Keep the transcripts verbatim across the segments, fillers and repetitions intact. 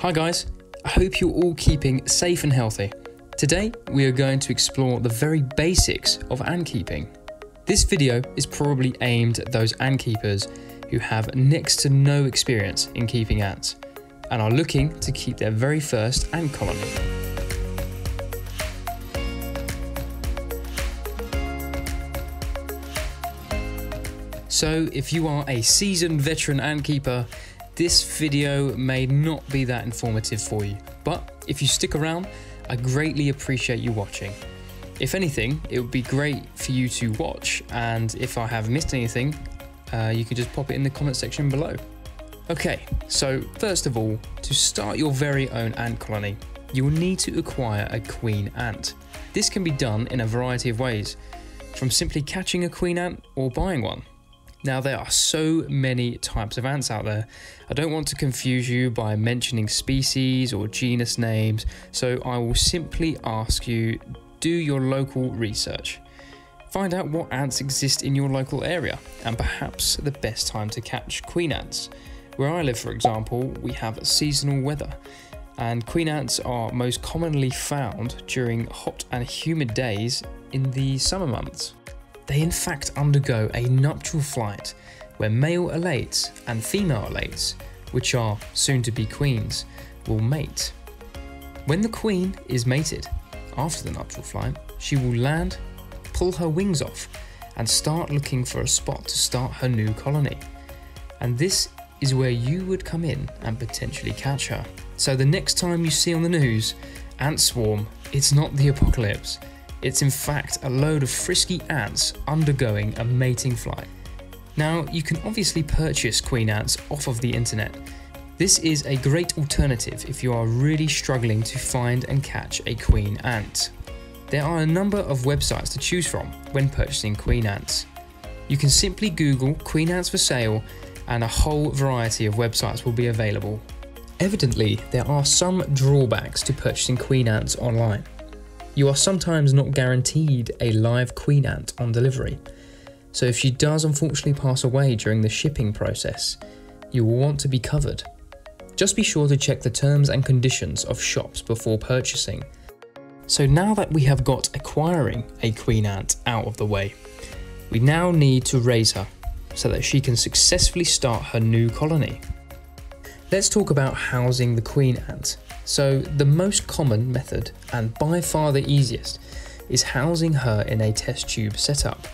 Hi guys, I hope you're all keeping safe and healthy. Today we are going to explore the very basics of ant keeping. This video is probably aimed at those ant keepers who have next to no experience in keeping ants and are looking to keep their very first ant colony. So if you are a seasoned veteran ant keeper, this video may not be that informative for you, but if you stick around, I greatly appreciate you watching. If anything, it would be great for you to watch, and if I have missed anything, uh, you can just pop it in the comment section below. Okay, so first of all, to start your very own ant colony, you will need to acquire a queen ant. This can be done in a variety of ways, from simply catching a queen ant or buying one. Now, there are so many types of ants out there. I don't want to confuse you by mentioning species or genus names, so I will simply ask you, do your local research. Find out what ants exist in your local area, and perhaps the best time to catch queen ants. Where I live, for example, we have seasonal weather, and queen ants are most commonly found during hot and humid days in the summer months. They in fact undergo a nuptial flight where male elates and female elates, which are soon to be queens, will mate. When the queen is mated, after the nuptial flight, she will land, pull her wings off, and start looking for a spot to start her new colony. And this is where you would come in and potentially catch her. So the next time you see on the news, ant swarm, it's not the apocalypse. It's in fact a load of frisky ants undergoing a mating flight. Now, you can obviously purchase queen ants off of the internet. This is a great alternative if you are really struggling to find and catch a queen ant. There are a number of websites to choose from when purchasing queen ants. You can simply Google queen ants for sale and a whole variety of websites will be available. Evidently, there are some drawbacks to purchasing queen ants online. You are sometimes not guaranteed a live queen ant on delivery, so if she does unfortunately pass away during the shipping process, you will want to be covered. Just be sure to check the terms and conditions of shops before purchasing. So now that we have got acquiring a queen ant out of the way, we now need to raise her so that she can successfully start her new colony. Let's talk about housing the queen ant. So the most common method, and by far the easiest, is housing her in a test tube setup.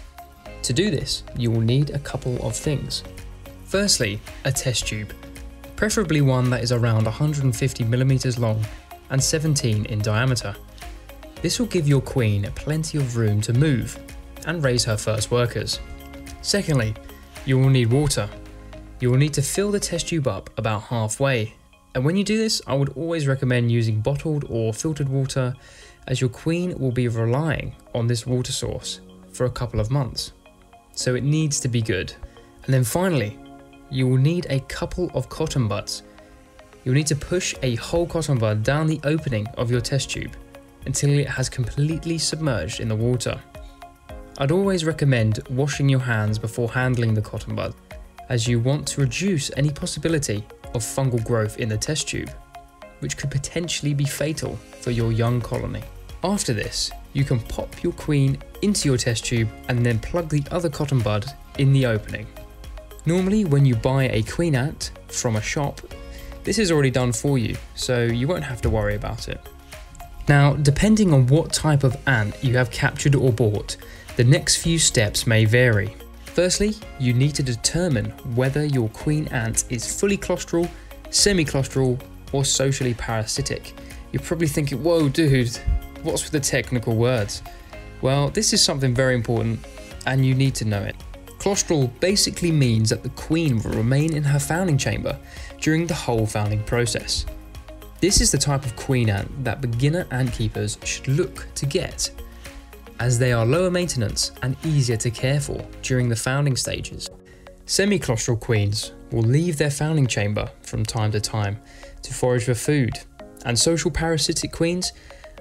To do this, you will need a couple of things. Firstly, a test tube, preferably one that is around one hundred fifty millimeters long and seventeen in diameter. This will give your queen plenty of room to move and raise her first workers. Secondly, you will need water. You will need to fill the test tube up about halfway. And when you do this, I would always recommend using bottled or filtered water, as your queen will be relying on this water source for a couple of months. So it needs to be good. And then finally, you will need a couple of cotton buds. You'll need to push a whole cotton bud down the opening of your test tube until it has completely submerged in the water. I'd always recommend washing your hands before handling the cotton bud, as you want to reduce any possibility of fungal growth in the test tube, which could potentially be fatal for your young colony. After this, you can pop your queen into your test tube and then plug the other cotton bud in the opening. Normally, when you buy a queen ant from a shop, this is already done for you, so you won't have to worry about it. Now, depending on what type of ant you have captured or bought, the next few steps may vary. Firstly, you need to determine whether your queen ant is fully claustral, semi claustral, or socially parasitic. You're probably thinking, whoa dude, what's with the technical words? Well, this is something very important and you need to know it. Claustral basically means that the queen will remain in her founding chamber during the whole founding process. This is the type of queen ant that beginner ant keepers should look to get, as they are lower maintenance and easier to care for during the founding stages. Semi-claustral queens will leave their founding chamber from time to time to forage for food, and social parasitic queens,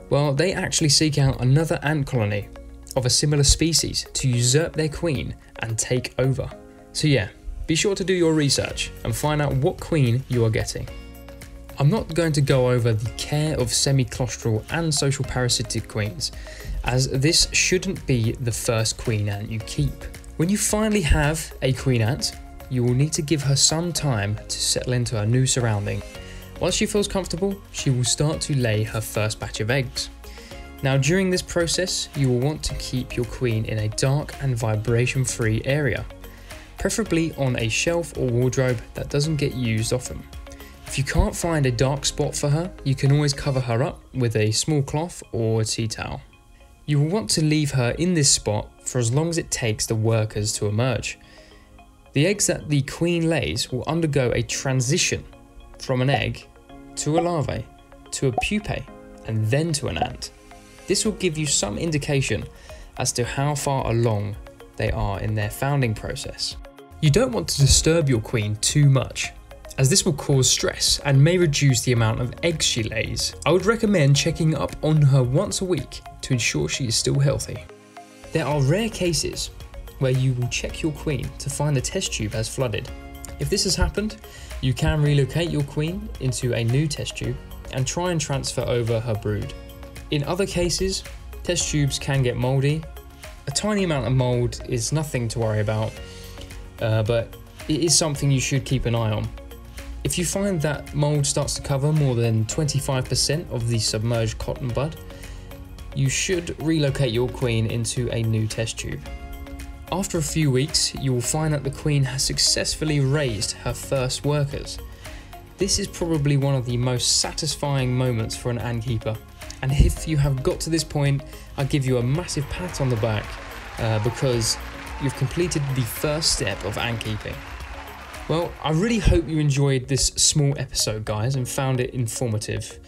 well, they actually seek out another ant colony of a similar species to usurp their queen and take over. So yeah, be sure to do your research and find out what queen you are getting. I'm not going to go over the care of semi-claustral and social parasitic queens, as this shouldn't be the first queen ant you keep. When you finally have a queen ant, you will need to give her some time to settle into her new surrounding. Once she feels comfortable, she will start to lay her first batch of eggs. Now, during this process, you will want to keep your queen in a dark and vibration-free area, preferably on a shelf or wardrobe that doesn't get used often. If you can't find a dark spot for her, you can always cover her up with a small cloth or a tea towel. You will want to leave her in this spot for as long as it takes the workers to emerge. The eggs that the queen lays will undergo a transition from an egg to a larvae, to a pupae, and then to an ant. This will give you some indication as to how far along they are in their founding process. You don't want to disturb your queen too much, as this will cause stress and may reduce the amount of eggs she lays. I would recommend checking up on her once a week to ensure she is still healthy. There are rare cases where you will check your queen to find the test tube has flooded. If this has happened, you can relocate your queen into a new test tube and try and transfer over her brood. In other cases, test tubes can get moldy. A tiny amount of mold is nothing to worry about, uh, but it is something you should keep an eye on. If you find that mold starts to cover more than twenty-five percent of the submerged cotton bud, you should relocate your queen into a new test tube. After a few weeks, you will find that the queen has successfully raised her first workers. This is probably one of the most satisfying moments for an ant keeper, and if you have got to this point, I give you a massive pat on the back uh, because you've completed the first step of ant keeping. Well, I really hope you enjoyed this small episode, guys, and found it informative.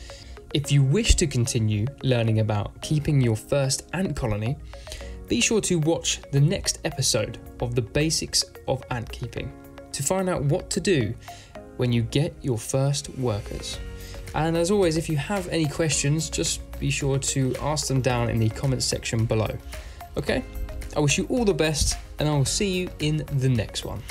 If you wish to continue learning about keeping your first ant colony, be sure to watch the next episode of The Basics of Ant Keeping to find out what to do when you get your first workers. And as always, if you have any questions, just be sure to ask them down in the comments section below. Okay? I wish you all the best, and I will see you in the next one.